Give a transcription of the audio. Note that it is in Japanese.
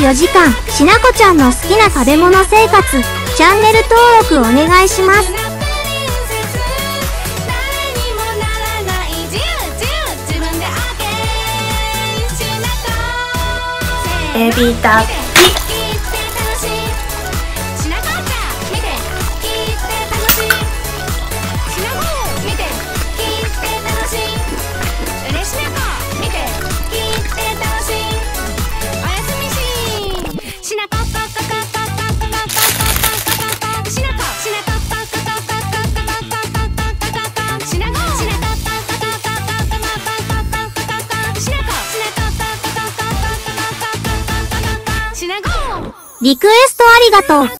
24時間しなこちゃんの好きな食べ物生活チャンネル登録お願いします。エビたっぷり。リクエストありがとう。